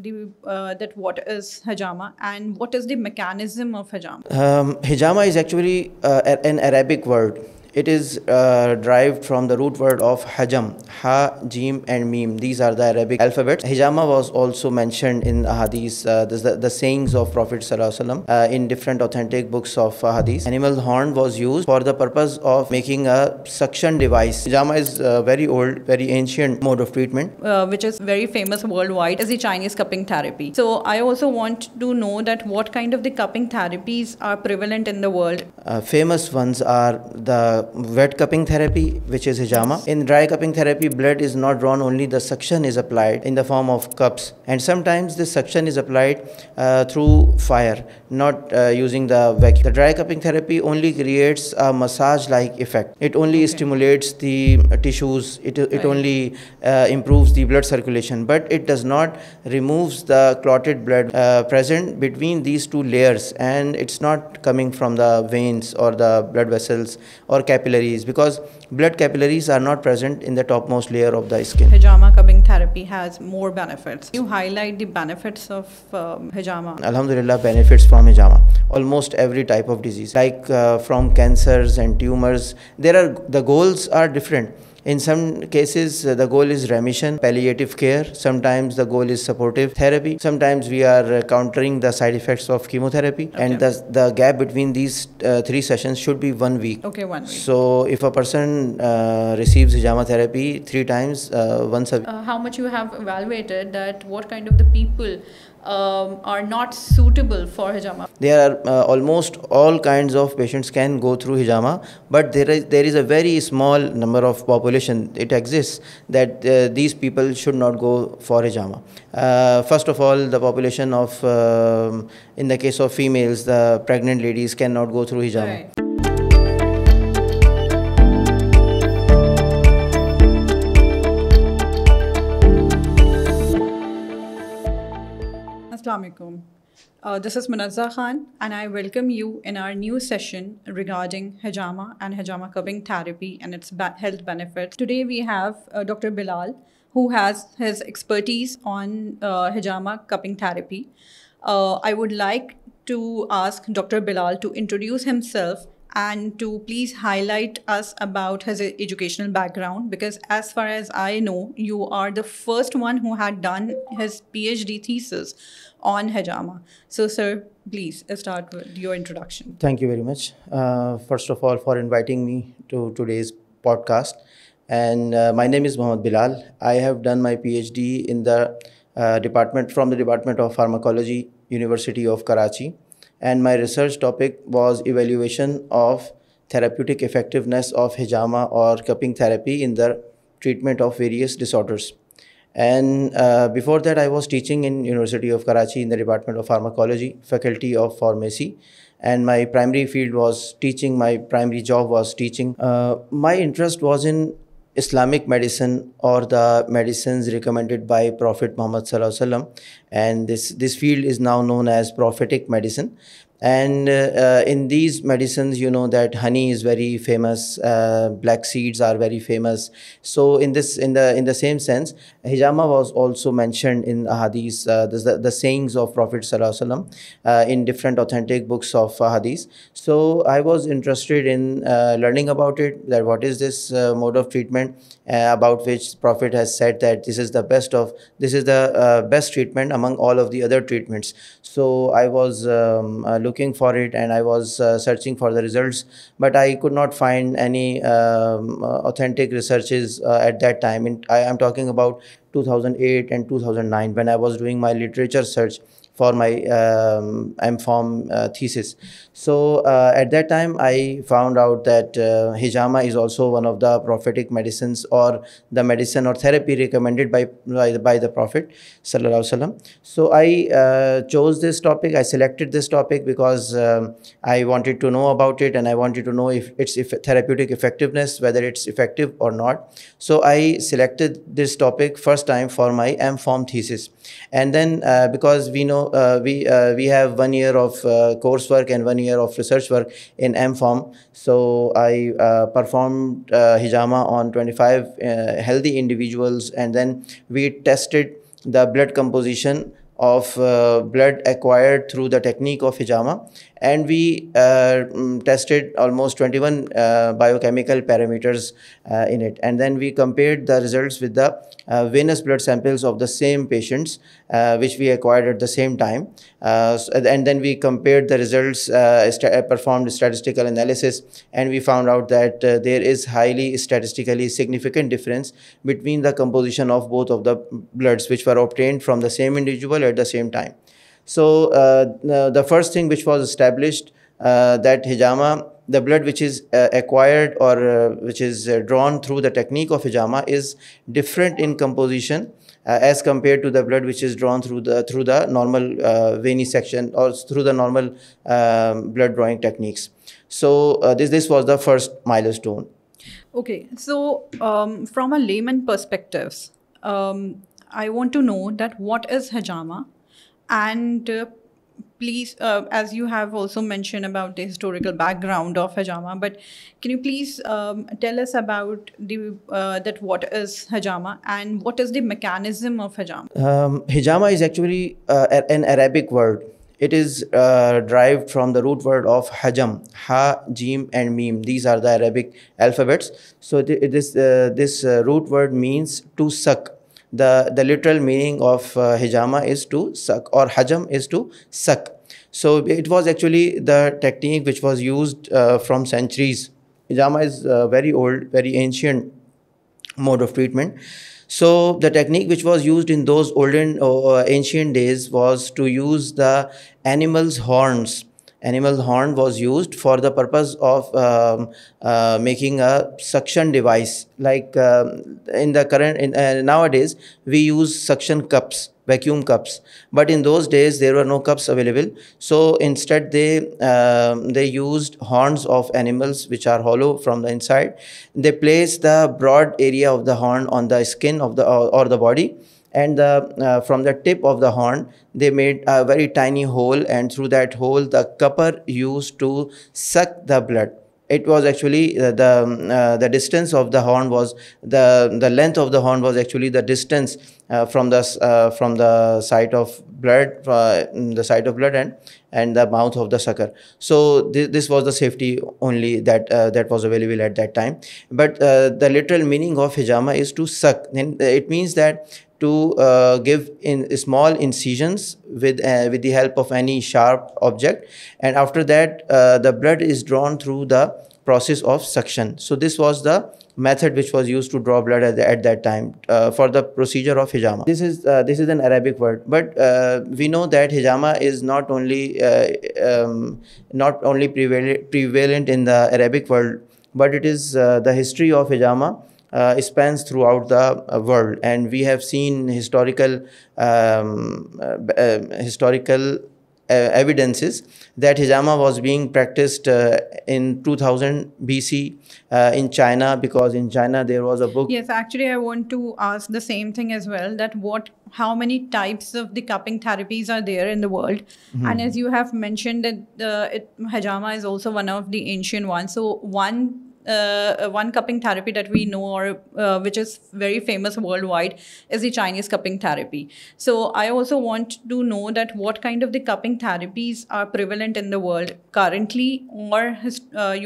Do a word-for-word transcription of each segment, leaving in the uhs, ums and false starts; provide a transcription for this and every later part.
The, uh, that what is hijama and what is the mechanism of hijama? Um, hijama is actually uh, an Arabic word. It is uh, derived from the root word of hajam, ha, jim and mim. These are the Arabic alphabets. Hijama was also mentioned in hadiths, uh, the, the sayings of Prophet ﷺ, uh, in different authentic books of hadiths. Animal horn was used for the purpose of making a suction device. Hijama is a very old, very ancient mode of treatment. Uh, which is very famous worldwide as the Chinese cupping therapy. So I also want to know that what kind of the cupping therapies are prevalent in the world? Uh, famous ones are the wet cupping therapy, which is hijama. In dry cupping therapy, blood is not drawn, only the suction is applied in the form of cups. And sometimes the suction is applied uh, through fire, not uh, using the vacuum. The dry cupping therapy only creates a massage-like effect. It only okay. stimulates the tissues, it, it right. only uh, improves the blood circulation, but it does not removes the clotted blood uh, present between these two layers, and it's not coming from the veins or the blood vessels or capillaries, because blood capillaries are not present in the topmost layer of the skin. Hijama cupping therapy has more benefits. You highlight the benefits of um, hijama. Alhamdulillah, benefits from hijama. Almost every type of disease, like uh, from cancers and tumors, there are the goals are different. In some cases, uh, the goal is remission, palliative care. Sometimes the goal is supportive therapy. Sometimes we are uh, countering the side effects of chemotherapy. Okay. And the, the gap between these uh, three sessions should be one week. Okay, one week. So if a person uh, receives hijama therapy three times, uh, once a week. Uh, how much you have evaluated that what kind of the people Um, are not suitable for hijama? There are uh, almost all kinds of patients can go through hijama, but there is there is a very small number of population it exists that uh, these people should not go for hijama. Uh, first of all, the population of uh, in the case of females, the pregnant ladies cannot go through hijama. Right. Assalamualaikum. Uh, this is Munazza Khan and I welcome you in our new session regarding hijama and hijama cupping therapy and its health benefits. Today we have uh, Doctor Bilal, who has his expertise on uh, hijama cupping therapy. Uh, I would like to ask Doctor Bilal to introduce himself and to please highlight us about his educational background, because as far as I know, you are the first one who had done his PhD thesis on hijama. So sir, please start with your introduction. Thank you very much. Uh, first of all, for inviting me to today's podcast. And uh, my name is Muhammad Bilal. I have done my PhD in the uh, department from the Department of Pharmacology, University of Karachi. And my research topic was evaluation of therapeutic effectiveness of hijama or cupping therapy in the treatment of various disorders. And uh, before that, I was teaching in University of Karachi in the Department of Pharmacology, Faculty of Pharmacy. And my primary field was teaching, my primary job was teaching. Uh, my interest was in Islamic medicine or the medicines recommended by Prophet Muhammad Sallallahu Alaihi Wasallam, and this this field is now known as prophetic medicine. And uh, uh, in these medicines, you know that honey is very famous, uh, black seeds are very famous. So in this in the in the same sense, hijama was also mentioned in hadiths, uh, the, the sayings of Prophet ﷺ, uh, in different authentic books of hadiths. So I was interested in uh, learning about it, that what is this uh, mode of treatment uh, about which Prophet has said that this is the best of this is the uh, best treatment among all of the other treatments. So I was um, uh, looking looking for it, and I was uh, searching for the results, but I could not find any um, authentic researches uh, at that time. In, I am talking about two thousand eight and two thousand nine, when I was doing my literature search for my um, M Pharm uh, thesis. So uh, at that time, I found out that uh, hijama is also one of the prophetic medicines, or the medicine or therapy recommended by, by, the, by the Prophet Sallallahu Alaihi Wasallam. So I uh, chose this topic, I selected this topic because um, I wanted to know about it, and I wanted to know if it's if therapeutic effectiveness, whether it's effective or not. So I selected this topic first time for my M Pharm thesis. And then uh, because we know Uh, we uh, we have one year of uh, coursework and one year of research work in M Pharm. So I uh, performed uh, hijama on twenty-five uh, healthy individuals, and then we tested the blood composition of uh, blood acquired through the technique of Hijama, and we uh, tested almost twenty-one uh, biochemical parameters uh, in it, and then we compared the results with the uh, venous blood samples of the same patients uh, which we acquired at the same time, uh, and then we compared the results, uh, st performed statistical analysis, and we found out that uh, there is highly statistically significant difference between the composition of both of the bloods which were obtained from the same individual at the same time. So uh, the first thing which was established, uh, that Hijama, the blood which is uh, acquired or uh, which is uh, drawn through the technique of Hijama is different in composition uh, as compared to the blood which is drawn through the through the normal uh, venesection or through the normal uh, blood drawing techniques. So uh, this, this was the first milestone. Okay, so um, from a layman perspective, um, I want to know that what is Hijama? And uh, please, uh, as you have also mentioned about the historical background of Hijama, but can you please um, tell us about the, uh, that what is Hijama and what is the mechanism of Hijama? Um, Hijama is actually uh, an Arabic word. It is uh, derived from the root word of Hajam, Ha, Jim and Mim. These are the Arabic alphabets. So th it is, uh, this uh, root word means to suck. The, the literal meaning of uh, Hijama is to suck, or Hajam is to suck. So it was actually the technique which was used uh, from centuries. Hijama is uh, very old, very ancient mode of treatment. So the technique which was used in those olden or uh, ancient days was to use the animal's horns. Animal horn was used for the purpose of um, uh, making a suction device. Like um, in the current, in, uh, nowadays, we use suction cups, vacuum cups. But in those days, there were no cups available. So instead, they um, they used horns of animals which are hollow from the inside. They placed the broad area of the horn on the skin of the or, or the body. And the, uh, from the tip of the horn, they made a very tiny hole, and through that hole, the cupper used to suck the blood. It was actually uh, the uh, the distance of the horn was the the length of the horn was actually the distance uh, from the uh, from the site of blood, uh, the site of blood and and the mouth of the sucker. So this, this was the safety only that uh, that was available at that time. But uh, the literal meaning of Hijama is to suck. Then it means that, to uh, give in small incisions with uh, with the help of any sharp object, and after that uh, the blood is drawn through the process of suction. So this was the method which was used to draw blood at, the, at that time uh, for the procedure of Hijama. This is uh, this is an Arabic word, but uh, we know that Hijama is not only uh, um, not only prevalent prevalent in the Arabic world, but it is uh, the history of Hijama Uh, spans throughout the uh, world, and we have seen historical um, uh, uh, historical uh, evidences that Hijama was being practiced uh, in two thousand B C uh, in China, because in China there was a book. Yes, actually I want to ask the same thing as well, that what how many types of the cupping therapies are there in the world? Mm-hmm. And as you have mentioned that the, it, Hijama is also one of the ancient ones. So one Uh, one cupping therapy that we know, or uh, which is very famous worldwide, is the Chinese cupping therapy. So I also want to know that what kind of the cupping therapies are prevalent in the world currently, or uh,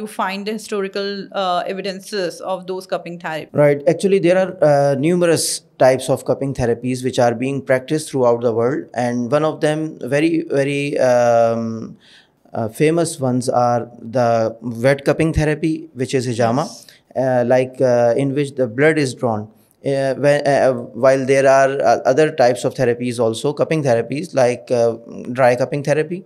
you find the historical uh, evidences of those cupping therapies. Right. Actually, there are uh, numerous types of cupping therapies which are being practiced throughout the world, and one of them, very, very um, Uh, famous ones, are the wet cupping therapy, which is Hijama, uh, like uh, in which the blood is drawn. Uh, when, uh, while there are uh, other types of therapies also, cupping therapies, like uh, dry cupping therapy.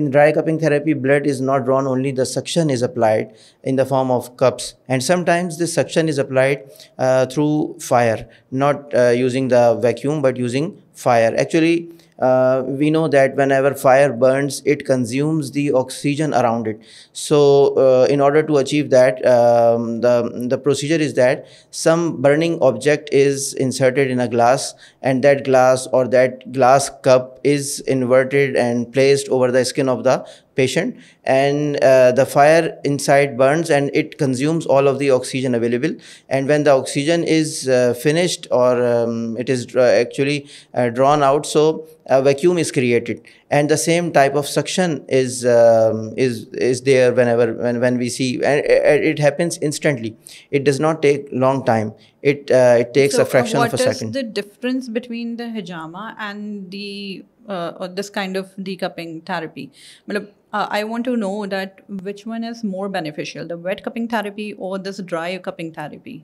In dry cupping therapy, blood is not drawn, only the suction is applied in the form of cups. And sometimes this suction is applied uh, through fire, not uh, using the vacuum, but using fire. Actually, Uh, we know that whenever fire burns, it consumes the oxygen around it. So uh, in order to achieve that, um, the, the procedure is that some burning object is inserted in a glass, and that glass or that glass cup is inverted and placed over the skin of the patient, and uh, the fire inside burns and it consumes all of the oxygen available, and when the oxygen is uh, finished, or um, it is uh, actually uh, drawn out, so a vacuum is created, and the same type of suction is um, is is there whenever when when we see, and it happens instantly. It does not take long time. It uh, it takes so a fraction of a second. What is the difference between the hijama and the uh, or this kind of decupping therapy? Malab, Uh, I want to know that which one is more beneficial, the wet cupping therapy or this dry cupping therapy?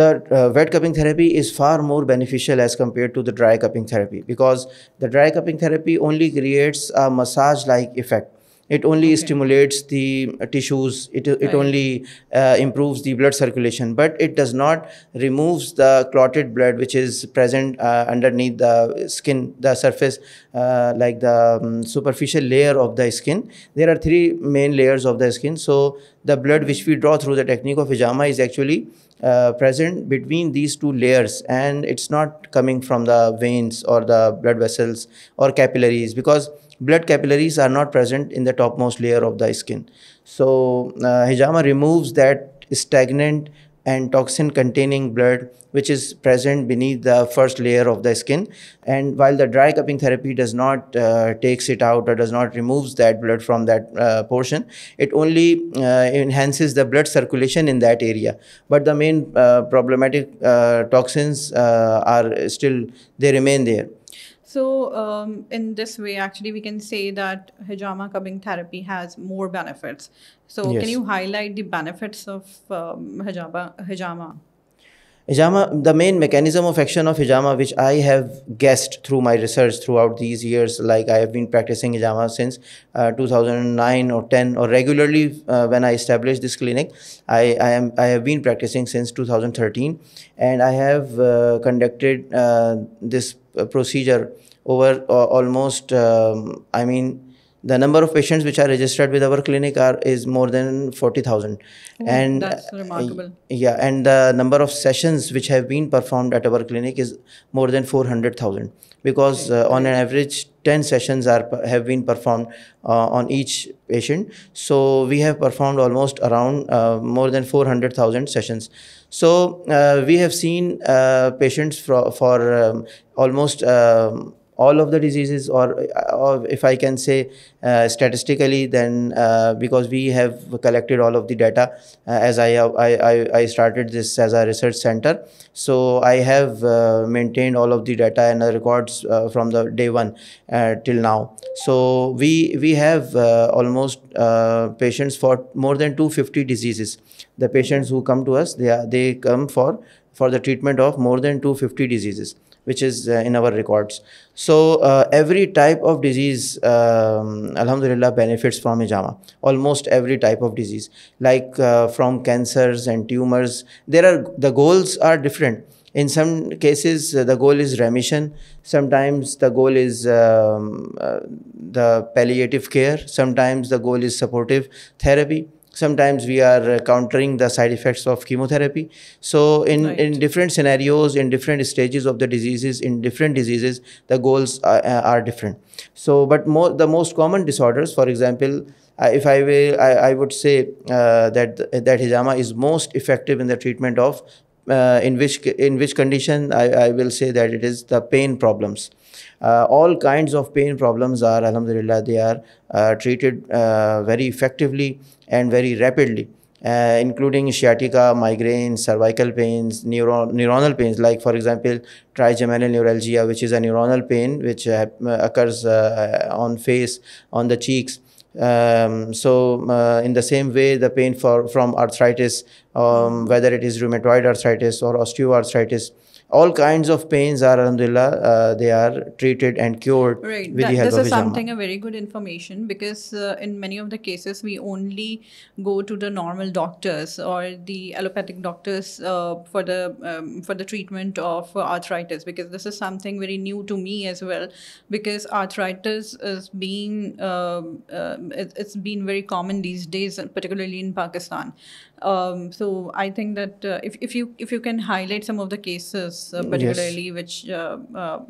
The uh, wet cupping therapy is far more beneficial as compared to the dry cupping therapy, because the dry cupping therapy only creates a massage-like effect. It only okay. stimulates the tissues, it, it right. only uh, improves the blood circulation, but it does not removes the clotted blood which is present uh, underneath the skin, the surface, uh, like the um, superficial layer of the skin. There are three main layers of the skin. So the blood which we draw through the technique of hijama is actually uh, present between these two layers, and it's not coming from the veins or the blood vessels or capillaries, because blood capillaries are not present in the topmost layer of the skin. So uh, hijama removes that stagnant and toxin containing blood which is present beneath the first layer of the skin, and while the dry cupping therapy does not uh, takes it out or does not removes that blood from that uh, portion, it only uh, enhances the blood circulation in that area, but the main uh, problematic uh, toxins uh, are still, they remain there. So um, in this way, actually, we can say that hijama cupping therapy has more benefits. So yes. Can you highlight the benefits of um, hijama, hijama? Hijama, the main mechanism of action of hijama, which I have guessed through my research throughout these years, like I have been practicing hijama since uh, two thousand nine or ten, or regularly uh, when I established this clinic, I, I, am, I have been practicing since two thousand thirteen, and I have uh, conducted uh, this procedure over uh, almost, um, I mean, the number of patients which are registered with our clinic are is more than forty thousand. Oh, and that's remarkable. Yeah, and the number of sessions which have been performed at our clinic is more than four hundred thousand, because okay. uh, on an average ten sessions are have been performed uh, on each patient. So we have performed almost around uh, more than four hundred thousand sessions. So uh, we have seen uh, patients for, for um, almost um, all of the diseases, or, or if I can say uh, statistically, then uh, because we have collected all of the data uh, as I, I, I started this as a research center. So I have uh, maintained all of the data and the records uh, from the day one uh, till now. So we, we have uh, almost uh, patients for more than two hundred fifty diseases. The patients who come to us, they, are, they come for, for the treatment of more than two hundred fifty diseases, which is uh, in our records. So uh, every type of disease, um, alhamdulillah, benefits from hijama. Almost every type of disease, like uh, from cancers and tumors. There are, the goals are different. In some cases, uh, the goal is remission. Sometimes the goal is um, uh, the palliative care. Sometimes the goal is supportive therapy. Sometimes we are countering the side effects of chemotherapy. So in, right. in different scenarios, in different stages of the diseases, in different diseases, the goals are, are different. So, but more, the most common disorders, for example, if I will, I, I would say uh, that, that hijama is most effective in the treatment of, uh, in which, in which condition I, I will say that it is the pain problems. Uh, all kinds of pain problems are, alhamdulillah, they are uh, treated uh, very effectively and very rapidly, uh, including sciatica, migraines, cervical pains, neuro neuronal pains, like for example, trigeminal neuralgia, which is a neuronal pain which uh, occurs uh, on face, on the cheeks. Um, so uh, in the same way, the pain for, from arthritis, um, whether it is rheumatoid arthritis or osteoarthritis, all kinds of pains are, alhamdulillah, uh, they are treated and cured right. with that, the help of hijama. This is something, a very good information, because uh, in many of the cases, we only go to the normal doctors or the allopathic doctors uh, for the um, for the treatment of arthritis, because this is something very new to me as well, because arthritis is being, uh, uh, it, it's been very common these days, particularly in Pakistan. Um, so I think that uh, if, if you if you can highlight some of the cases uh, particularly yes. which uh, uh,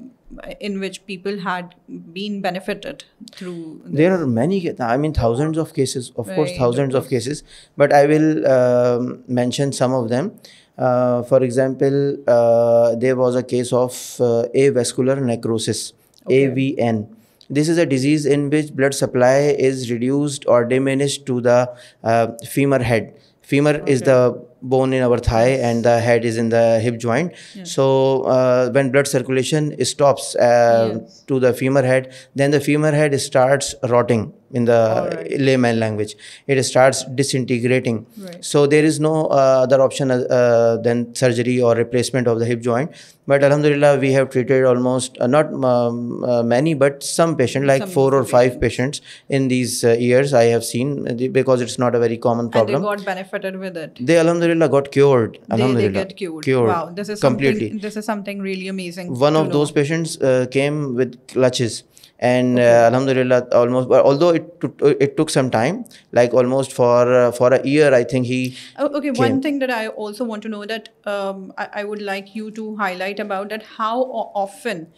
in which people had been benefited through this. There are many, I mean thousands of cases, of right. course thousands of cases, but I will uh, mention some of them. Uh, for example, uh, there was a case of uh, avascular necrosis okay. A V N. This is a disease in which blood supply is reduced or diminished to the uh, femur head. Femur okay. is the bone in our thigh and the head is in the hip joint. Yeah. So uh, when blood circulation stops uh, yes. to the femur head, then the femur head starts rotting in the right. layman language. It starts disintegrating. Right. So there is no uh, other option uh, than surgery or replacement of the hip joint. But alhamdulillah, we have treated almost, uh, not um, uh, many, but some patients, like some four or five patients in these uh, years I have seen, because it's not a very common problem. And they got benefited with it. They alhamdulillah got cured. Alhamdulillah, they, they get cured. cured. Wow, this is, completely. this is something really amazing. One of know. those patients uh, came with clutches. And okay. uh, alhamdulillah, almost, but although it it took some time, like almost for uh, for a year, I think he. Oh, okay, came. One thing that I also want to know that um, I, I would like you to highlight about that how often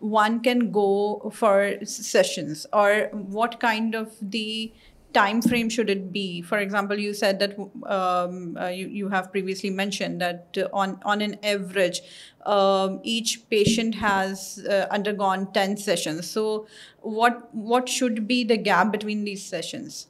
one can go for sessions or what kind of the time frame should it be? For example, you said that um, uh, you you have previously mentioned that uh, on on an average. Um, each patient has uh, undergone ten sessions. So what what should be the gap between these sessions?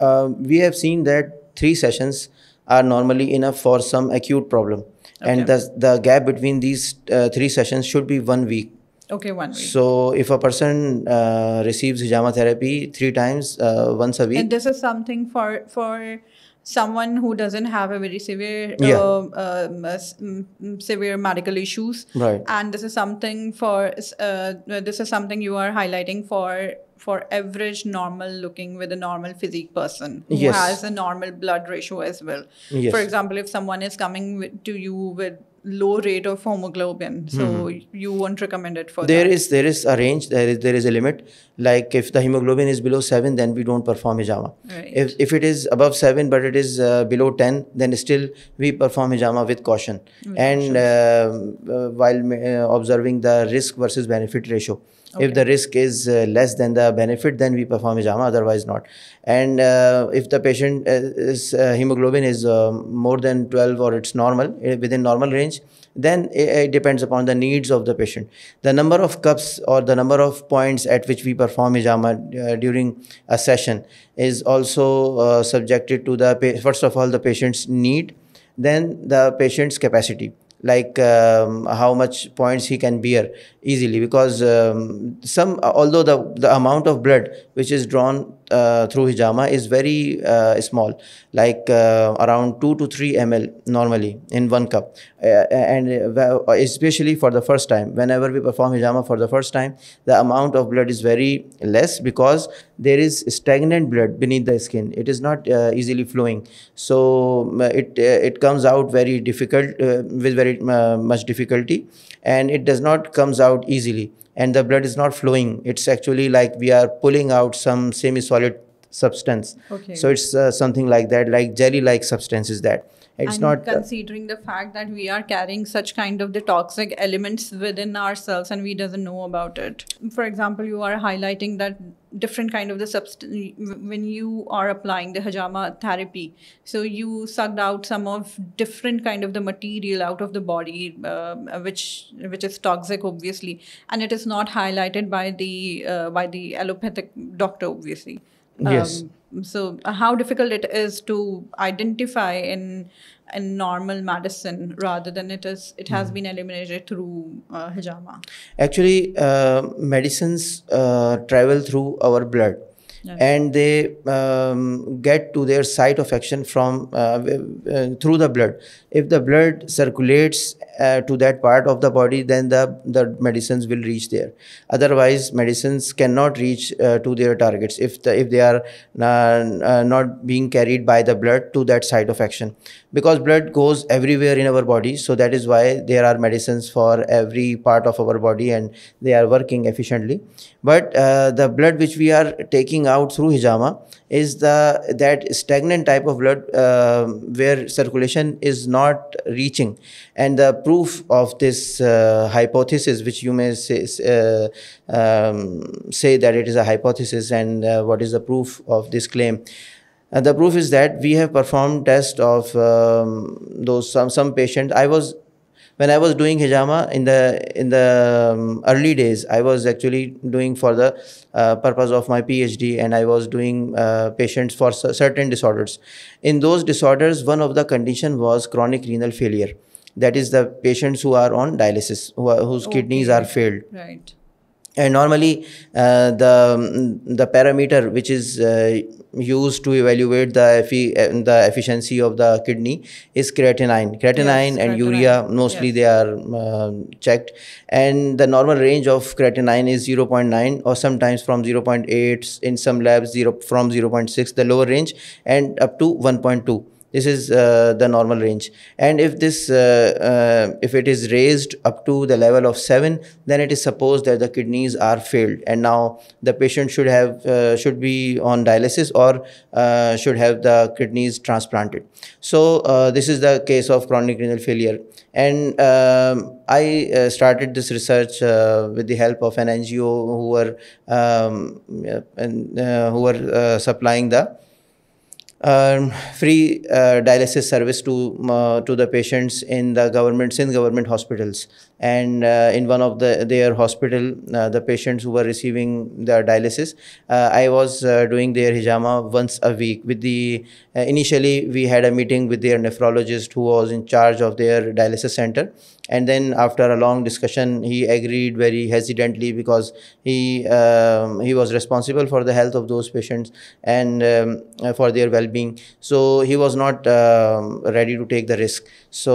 Uh, we have seen that three sessions are normally enough for some acute problem. Okay. And the, the gap between these uh, three sessions should be one week. Okay, one week. So if a person uh, receives Hijama therapy three times, uh, once a week. And this is something for... for someone who doesn't have a very severe yeah. uh, um, uh, severe medical issues, right. and this is something for uh, this is something you are highlighting for for average normal looking with a normal physique person who yes. has a normal blood ratio as well. Yes. For example, if someone is coming with, to you with low rate of hemoglobin, so mm-hmm. you won't recommend it for there that. is there is a range, there is there is a limit. Like if the hemoglobin is below seven, then we don't perform Hijama. Right. If if it is above seven but it is uh, below ten, then still we perform Hijama with caution with and uh, uh, while uh, observing the risk versus benefit ratio. Okay. If the risk is uh, less than the benefit, then we perform Hijama, otherwise not. And uh, if the patient is, uh, hemoglobin is uh, more than twelve or it's normal, within normal range, then it depends upon the needs of the patient. The number of cups or the number of points at which we perform Hijama uh, during a session is also uh, subjected to the, first of all, the patient's need, then the patient's capacity. Like um, how much points he can bear easily, because um, some, although the, the amount of blood which is drawn uh, through Hijama is very uh, small, like uh, around two to three milliliters normally in one cup. Uh, and especially for the first time, whenever we perform Hijama for the first time, the amount of blood is very less because there is stagnant blood beneath the skin. It is not uh, easily flowing. So it, it comes out very difficult, uh, with very Uh, much difficulty, and it does not comes out easily, and the blood is not flowing. It's actually like we are pulling out some semi-solid substance. Okay. So it's uh, something like that, like jelly-like substance is that. It's and not considering uh, the fact that we are carrying such kind of the toxic elements within ourselves and we doesn't know about it. For example, you are highlighting that different kind of the substance when you are applying the Hijama therapy. So you sucked out some of different kind of the material out of the body, uh, which which is toxic, obviously, and it is not highlighted by the uh, by the allopathic doctor, obviously. Um, yes. So how difficult it is to identify in in normal medicine rather than it is it has mm. been eliminated through uh, Hijama. Actually, uh, medicines uh, travel through our blood. Okay. And they um, get to their site of action from uh, uh, through the blood. If the blood circulates uh, to that part of the body, then the, the medicines will reach there. Otherwise, medicines cannot reach uh, to their targets if, the, if they are uh, uh, not being carried by the blood to that site of action. Because blood goes everywhere in our body, so that is why there are medicines for every part of our body and they are working efficiently. But uh, the blood which we are taking out out through Hijama is the that stagnant type of blood uh, where circulation is not reaching. And the proof of this uh, hypothesis, which you may say, uh, um, say that it is a hypothesis, and uh, what is the proof of this claim? Uh, the proof is that we have performed tests of um, those some some patients. I was when I was doing Hijama in the in the um, early days, I was actually doing for the uh, purpose of my PhD, and I was doing uh, patients for certain disorders. In those disorders, one of the condition was chronic renal failure. That is the patients who are on dialysis, who are, whose okay. kidneys are failed. Right. And normally uh, the, the parameter which is uh, used to evaluate the, effi the efficiency of the kidney is creatinine. Creatinine yes, and creatinine. urea, mostly yes. they are uh, checked. And the normal range of creatinine is zero point nine or sometimes from zero point eight, in some labs zero, from zero point six, the lower range, and up to one point two. This is uh, the normal range, and if this uh, uh, if it is raised up to the level of seven, then it is supposed that the kidneys are failed, and now the patient should have uh, should be on dialysis or uh, should have the kidneys transplanted. So uh, this is the case of chronic renal failure, and um, I uh, started this research uh, with the help of an N G O who were um, and, uh, who were uh, supplying the Um, free uh, dialysis service to uh, to the patients in the government in government hospitals, and uh, in one of the their hospital, uh, the patients who were receiving the dialysis, uh, I was uh, doing their Hijama once a week. With the uh, initially we had a meeting with their nephrologist who was in charge of their dialysis center, and then after a long discussion, he agreed very hesitantly because he um, he was responsible for the health of those patients and um, for their well-being. Being so he was not uh, ready to take the risk, so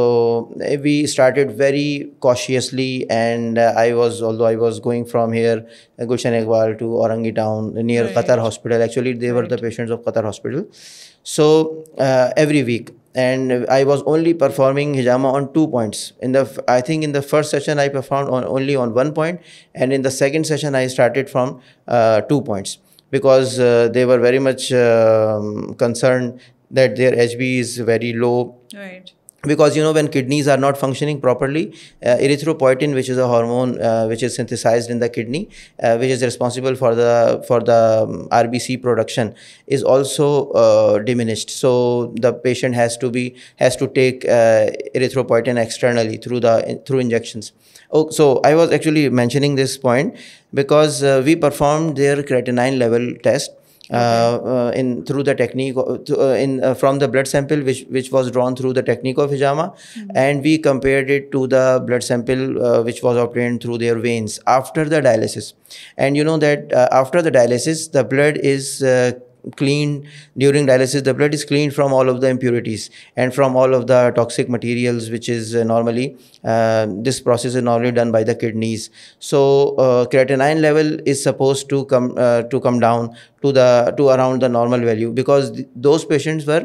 we started very cautiously, and uh, I was although I was going from here uh, Gulshan Iqbal to Orangi town near right. Qatar hospital. Actually they right. were the patients of Qatar hospital, so uh, every week, and I was only performing Hijama on two points. In the I think in the first session I performed on only on one point, and in the second session I started from uh, two points, because uh, they were very much uh, concerned that their H B is very low. Right. Because, you know, when kidneys are not functioning properly, uh, erythropoietin, which is a hormone uh, which is synthesized in the kidney, uh, which is responsible for the for the um, R B C production, is also uh, diminished. So the patient has to be has to take uh, erythropoietin externally through the through injections. Oh, so I was actually mentioning this point because uh, we performed their creatinine level test. Okay. Uh, uh, in through the technique uh, in uh, from the blood sample which which was drawn through the technique of Hijama, mm-hmm. and we compared it to the blood sample uh, which was obtained through their veins after the dialysis. And you know that uh, after the dialysis the blood is uh, cleaned. During dialysis the blood is cleaned from all of the impurities and from all of the toxic materials, which is uh, normally uh, this process is normally done by the kidneys. So uh, creatinine level is supposed to come uh, to come down to the to around the normal value, because th those patients were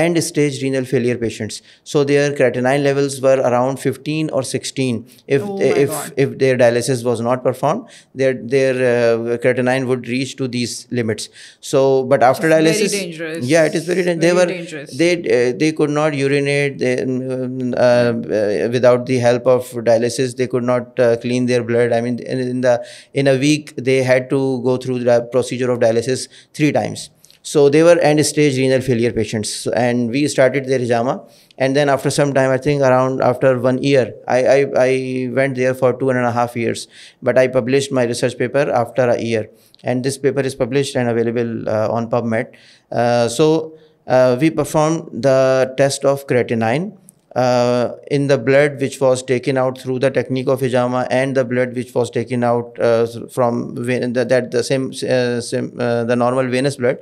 end stage renal failure patients, so their creatinine levels were around fifteen or sixteen. If oh they, if God. if their dialysis was not performed, their their uh, creatinine would reach to these limits. So but after it's dialysis very dangerous. yeah it is very, very they were dangerous. they uh, they could not urinate, they, um, uh, uh, without the help of dialysis they could not uh, clean their blood. I mean in, in the in a week they had to go through the procedure of dialysis three times. So they were end stage renal failure patients, and we started their Hijama. And then after some time, I think around after one year, I, I, I went there for two and a half years, but I published my research paper after a year. And this paper is published and available uh, on PubMed. Uh, so uh, we performed the test of creatinine uh, in the blood which was taken out through the technique of Hijama and the blood which was taken out uh, from the, that the same, uh, same uh, the normal venous blood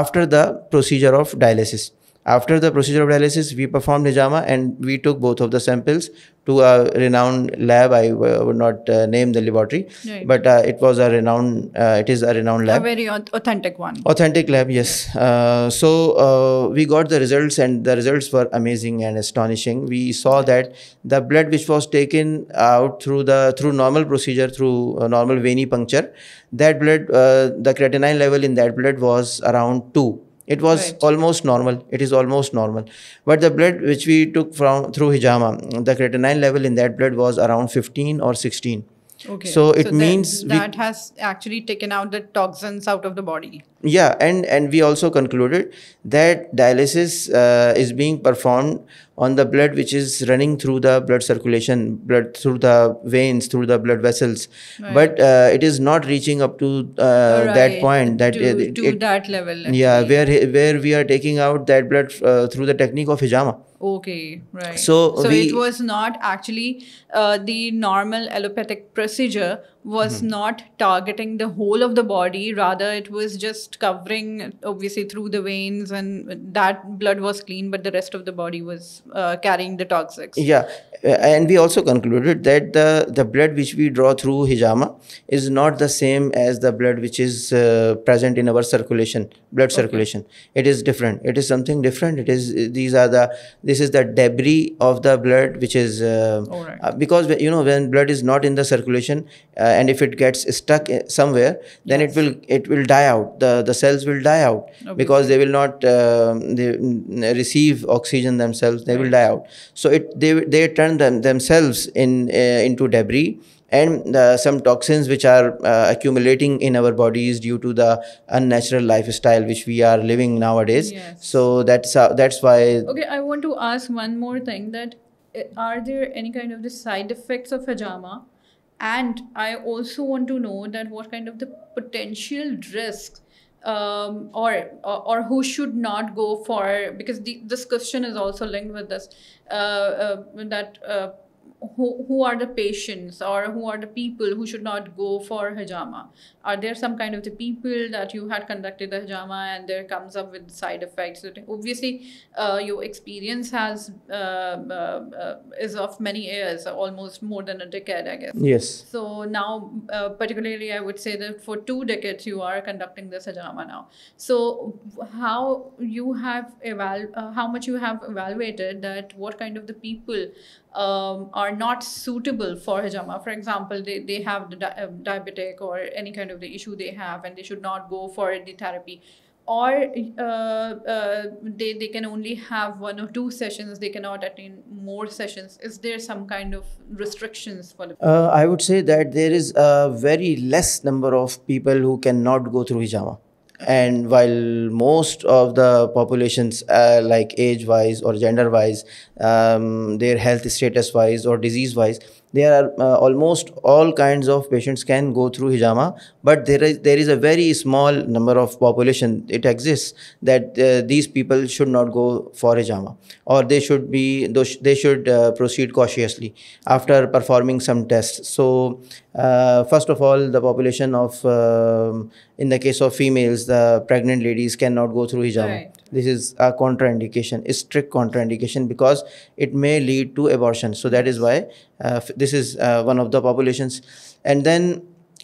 after the procedure of dialysis. After the procedure of dialysis, we performed Hijama and we took both of the samples to a renowned lab. I uh, would not uh, name the laboratory, right. but uh, it was a renowned, uh, it is a renowned lab. A very authentic one. Authentic lab, yes. Uh, so uh, we got the results, and the results were amazing and astonishing. We saw that the blood which was taken out through the through normal procedure, through uh, normal venipuncture, that blood, uh, the creatinine level in that blood was around two. It was right. almost normal. It is almost normal. But the blood which we took from through Hijama, the creatinine level in that blood was around fifteen or sixteen. Okay. So it so means that, that has actually taken out the toxins out of the body. Yeah, and, and we also concluded that dialysis uh, is being performed on the blood which is running through the blood circulation, blood through the veins, through the blood vessels. Right. But uh, it is not reaching up to uh, right. that point. That, to it, to it, that level. Yeah, me. where where we are taking out that blood uh, through the technique of hijama. Okay, right. So, so we, it was not actually uh, the normal allopathic procedure was mm-hmm. not targeting the whole of the body. Rather, it was just covering obviously through the veins, and that blood was clean, but the rest of the body was uh, carrying the toxics. Yeah, and we also concluded that the, the blood which we draw through hijama is not the same as the blood which is uh, present in our circulation, blood okay. circulation. It is different. It is something different. It is, these are the, this is the debris of the blood which is, uh, right. uh, because you know, when blood is not in the circulation uh, and if it gets stuck somewhere, then yes. it will, it will die out. The, the cells will die out okay. because they will not uh, they receive oxygen themselves. They right. will die out. So it, they, they turn Them, themselves in uh, into debris and uh, some toxins which are uh, accumulating in our bodies due to the unnatural lifestyle which we are living nowadays. Yes. So that's uh, that's why. Okay, I want to ask one more thing. That are there any kind of the side effects of hijama? And I also want to know that what kind of the potential risks. Um, or, or or who should not go for, because the, this question is also linked with this, uh, uh, that uh, who, who are the patients or who are the people who should not go for hijama? Are there some kind of the people that you had conducted the hijama and there comes up with side effects? Obviously, uh, your experience has uh, uh, is of many years, almost more than a decade, I guess. Yes. So now, uh, particularly, I would say that for two decades you are conducting this hijama now. So how you have eval uh, how much you have evaluated that what kind of the people um, are not suitable for hijama? For example, they, they have the di uh, diabetic or any kind of the issue they have and they should not go for the therapy, or uh, uh, they, they can only have one or two sessions, they cannot attain more sessions. Is there some kind of restrictions for the people? Uh, I would say that there is a very less number of people who cannot go through hijama. And while most of the populations, uh, like age-wise or gender-wise, um, their health status-wise or disease-wise, there are uh, almost all kinds of patients can go through hijama, but there is there is a very small number of population it exists that uh, these people should not go for hijama, or they should be they should uh, proceed cautiously after performing some tests. So uh, first of all, the population of uh, in the case of females, the pregnant ladies cannot go through hijama. Right. This is a contraindication, a strict contraindication, because it may lead to abortion. So that is why uh, this is uh, one of the populations. And then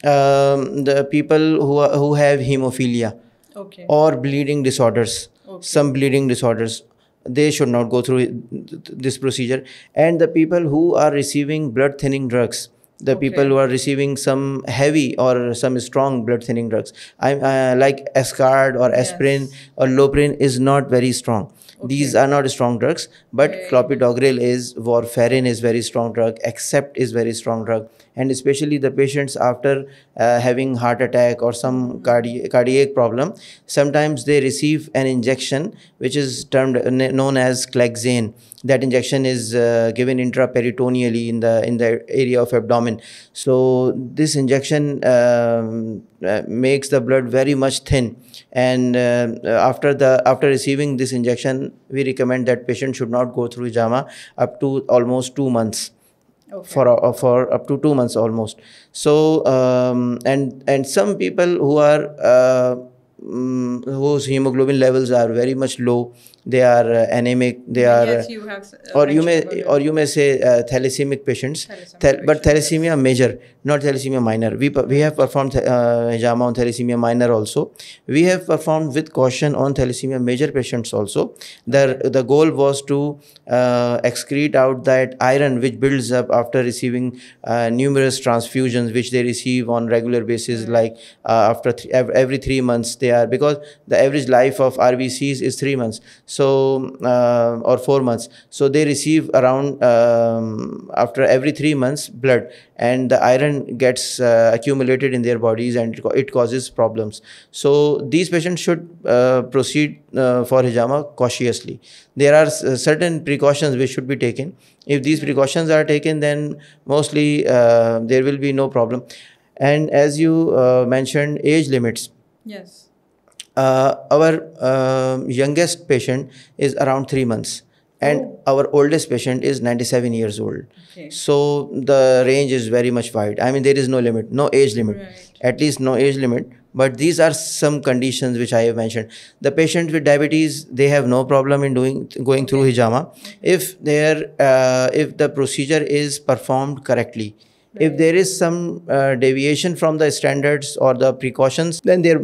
um, the people who, are, who have hemophilia okay. or bleeding disorders, okay. some bleeding disorders, they should not go through this procedure. And the people who are receiving blood thinning drugs, the okay. people who are receiving some heavy or some strong blood thinning drugs, I uh, like Ascard or aspirin yes. or Loprin is not very strong. Okay. These are not strong drugs, but okay. clopidogrel is, warfarin is very strong drug, Accept is very strong drug, and especially the patients after uh, having heart attack or some mm-hmm. cardi cardiac problem, sometimes they receive an injection which is termed uh, known as Clexane. That injection is uh, given intraperitoneally in the in the area of abdomen. So this injection um, uh, makes the blood very much thin, and uh, after the after receiving this injection, we recommend that patient should not go through hijama up to almost two months. Okay. For uh, for up to two months almost. So um, and and some people who are uh, um, whose hemoglobin levels are very much low, they are uh, anemic, they are, yes, you have, uh, or you may or you may say uh, thalassemic patients, thalassemic Thal patients. But thalassemia major, not thalassemia minor. We we have performed th uh, hijama on thalassemia minor also. We have performed with caution on thalassemia major patients also. The the goal was to uh, excrete out that iron which builds up after receiving uh, numerous transfusions which they receive on regular basis, mm-hmm. like uh, after th every three months they are, because the average life of R B Cs is three months. so uh, or four months. So they receive around um, after every three months blood, and the iron gets uh, accumulated in their bodies, and it, it causes problems. So these patients should uh, proceed uh, for Hijama cautiously. There are certain precautions which should be taken. If these precautions are taken, then mostly uh, there will be no problem. And as you uh, mentioned, age limits. Yes. Uh, our uh, youngest patient is around three months. And oh. our oldest patient is ninety-seven years old. Okay. So the range is very much wide. I mean, there is no limit, no age limit, right. At least no age limit. But these are some conditions which I have mentioned. The patient with diabetes, they have no problem in doing going through okay. Hijama. Okay. If they're, uh, if the procedure is performed correctly. Right. If there is some uh, deviation from the standards or the precautions, then there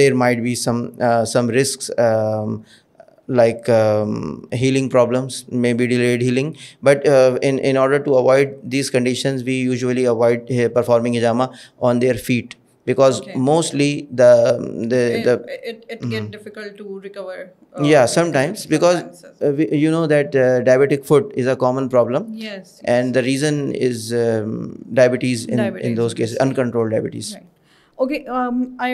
there might be some uh, some risks um, like um, healing problems, maybe delayed healing. But uh, in in order to avoid these conditions, we usually avoid uh, performing Hijama on their feet, because okay. mostly the the it the, it, it get mm. difficult to recover. Uh, yeah, sometimes because uh, we, you know that uh, diabetic foot is a common problem. Yes. And yes. the reason is um, diabetes in diabetes. in those cases, uncontrolled diabetes. Right. Okay. Um. I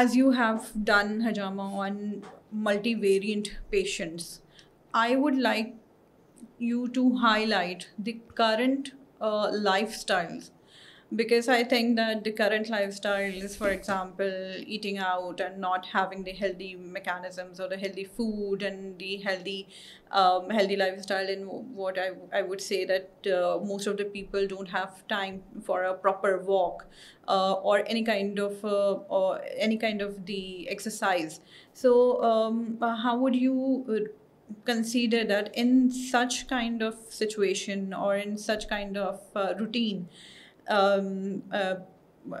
as you have done Hijama on multivariant patients, I would like you to highlight the current uh, lifestyles. Because I think that the current lifestyle is, for example, eating out and not having the healthy mechanisms or the healthy food and the healthy um, healthy lifestyle, and what I, I would say that uh, most of the people don't have time for a proper walk uh, or any kind of uh, or any kind of the exercise. So um, how would you consider that in such kind of situation or in such kind of uh, routine? Um, uh,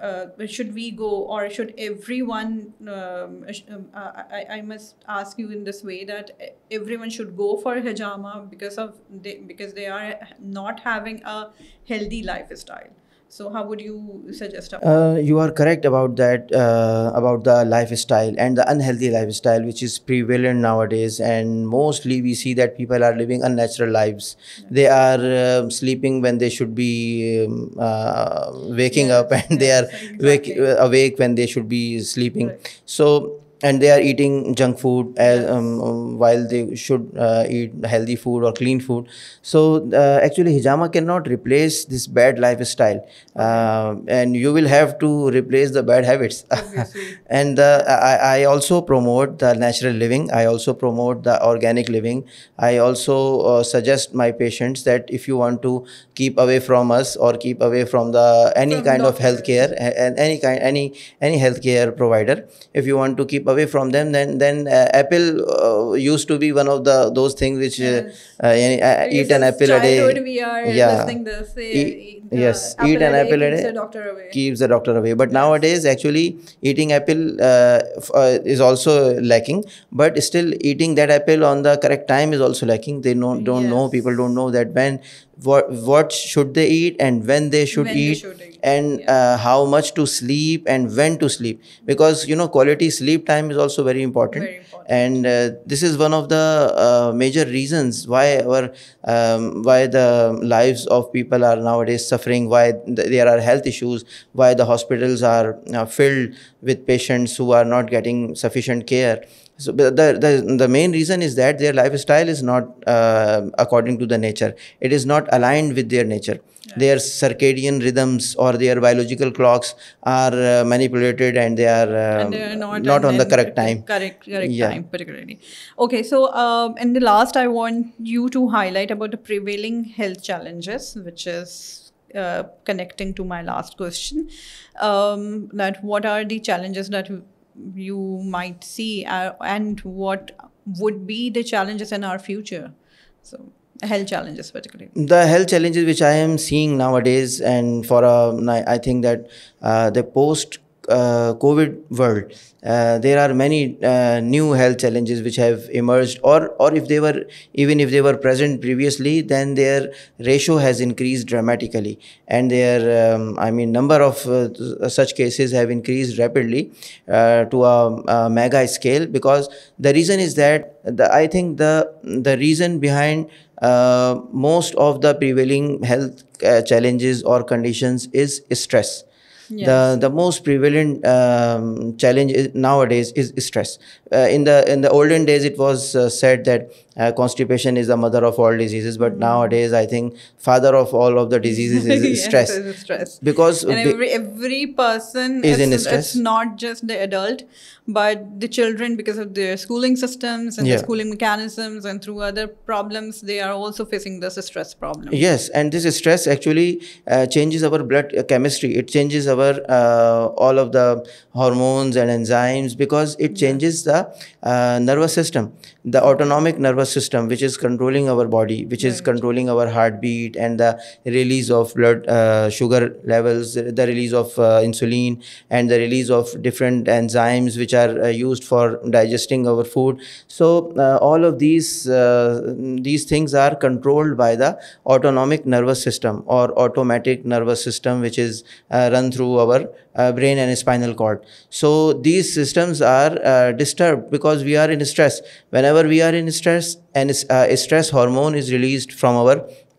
uh, should we go, or should everyone, um, uh, I, I must ask you in this way, that everyone should go for Hijama because of they, because they are not having a healthy lifestyle. So how would you suggest? Uh, you are correct about that, uh, about the lifestyle and the unhealthy lifestyle which is prevalent nowadays, and mostly we see that people are living unnatural lives. Yes. They are uh, sleeping when they should be um, uh, waking yes. up, and yes. they are exactly. wake, awake when they should be sleeping. Right. So. And they are eating junk food as, um, um, while they should uh, eat healthy food or clean food. So uh, actually Hijama cannot replace this bad lifestyle, uh, and you will have to replace the bad habits. And uh, I, I also promote the natural living. I also promote the organic living. I also uh, suggest my patients that if you want to keep away from us or keep away from the any from kind doctors. of healthcare and any kind any any healthcare provider, if you want to keep away from them, then then uh, apple uh, used to be one of the those things which yes. uh, uh, uh, eat an apple a day. We are yeah. this, uh, e uh, yes, apple eat an a apple a day keeps the doctor away. Keeps the doctor away. But yes. nowadays, actually, eating apple uh, uh, is also lacking. But still, eating that apple on the correct time is also lacking. They don't don't yes. know. People don't know that when what what should they eat and when they should when eat. They should eat. And yeah. uh, how much to sleep and when to sleep, because you know quality sleep time is also very important, very important. and uh, this is one of the uh, major reasons why our um, why the lives of people are nowadays suffering, why th there are health issues, why the hospitals are uh, filled with patients who are not getting sufficient care. So the, the, the main reason is that their lifestyle is not uh, according to the nature. It is not aligned with their nature. Yeah. Their circadian rhythms or their biological clocks are uh, manipulated, and they are, uh, and they are not, not on the correct time. Correct, correct yeah. time particularly. Okay, so um, in the last, I want you to highlight about the prevailing health challenges, which is uh, connecting to my last question. Um, that what are the challenges that you might see, uh, and what would be the challenges in our future? So health challenges particularly. The health challenges which I am seeing nowadays, and for uh, I think that uh, the post uh, COVID world, uh, there are many uh, new health challenges which have emerged, or or if they were even if they were present previously, then their ratio has increased dramatically, and their um, I mean number of uh, such cases have increased rapidly uh, to a, a mega scale. Because the reason is that the, I think the the reason behind uh, most of the prevailing health uh, challenges or conditions is stress. Yes. The the most prevalent um, challenge is, nowadays is stress. Uh, in the in the olden days, it was uh, said that uh, constipation is the mother of all diseases. But mm-hmm. nowadays, I think father of all of the diseases is yes, stress. Is stress. Because and every every person is in stress. It's not just the adult, but the children, because of their schooling systems and yeah. the schooling mechanisms and through other problems, they are also facing this stress problem. Yes, and this stress actually uh, changes our blood chemistry. It changes our Our, uh, all of the hormones and enzymes, because it changes the uh, nervous system, the autonomic nervous system, which is controlling our body, which right. is controlling our heartbeat and the release of blood uh, sugar levels, the release of uh, insulin, and the release of different enzymes which are uh, used for digesting our food. So uh, all of these uh, these things are controlled by the autonomic nervous system or automatic nervous system, which is uh, run through our uh, brain and spinal cord. So these systems are uh, disturbed because we are in stress. Whenever we are in stress, and uh, stress hormone is released from our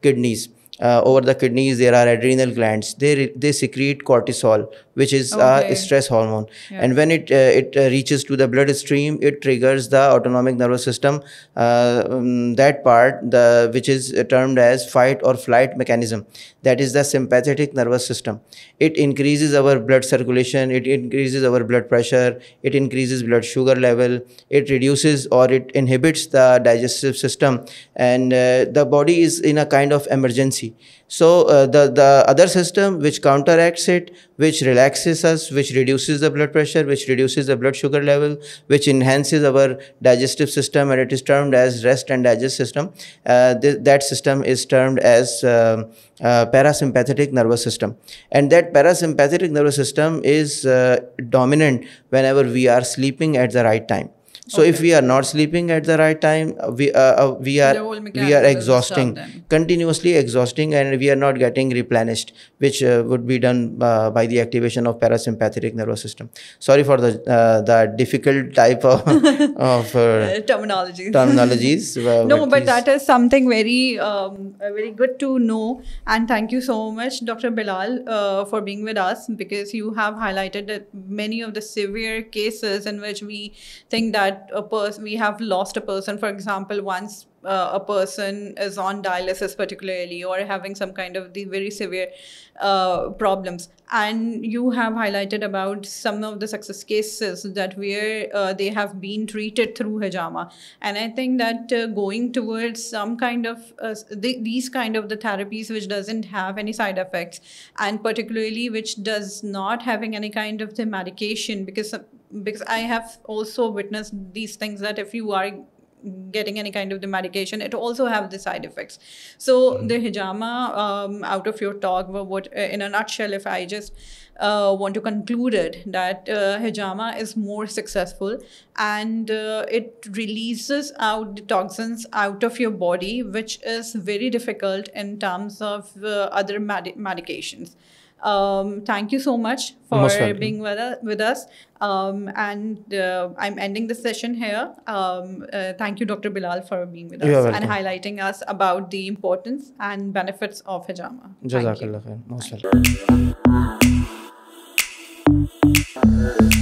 kidneys. Uh, over the kidneys, there are adrenal glands. They they secrete cortisol, which is a okay. uh, stress hormone. Yeah. And when it uh, it uh, reaches to the bloodstream, it triggers the autonomic nervous system. Uh, um, that part, the which is termed as fight or flight mechanism, that is the sympathetic nervous system. It increases our blood circulation. It increases our blood pressure. It increases blood sugar level. It reduces or it inhibits the digestive system, and uh, the body is in a kind of emergency. So uh, the, the other system which counteracts it, which relaxes us, which reduces the blood pressure, which reduces the blood sugar level, which enhances our digestive system, and it is termed as rest and digest system. Uh, th that system is termed as uh, uh, parasympathetic nervous system. And that parasympathetic nervous system is uh, dominant whenever we are sleeping at the right time. So okay. if we are not sleeping at the right time, we uh, uh, we are we are exhausting, continuously exhausting, and we are not getting replenished, which uh, would be done uh, by the activation of parasympathetic nervous system. Sorry for the uh, the difficult type of of uh, terminologies. Terminologies. Uh, no, but, but that is something very um, very good to know, and thank you so much, Doctor Bilal, uh, for being with us, because you have highlighted many of the severe cases in which we think that. A person, we have lost a person, for example, once uh, a person is on dialysis particularly, or having some kind of the very severe uh, problems. And you have highlighted about some of the success cases that where uh, they have been treated through Hijama. And I think that uh, going towards some kind of uh, th these kind of the therapies which doesn't have any side effects, and particularly which does not having any kind of the medication, because because I have also witnessed these things that if you are getting any kind of the medication, it also have the side effects. So mm-hmm. the Hijama, um, out of your talk, what in a nutshell, if I just uh, want to conclude it, that uh, Hijama is more successful, and uh, it releases out the toxins out of your body, which is very difficult in terms of uh, other med medications. Um, thank you so much for being with us, with us. Um, and uh, I'm ending the session here. Um, uh, thank you, Doctor Bilal, for being with You're us welcome. And highlighting us about the importance and benefits of Hijama. Jazakallah khair.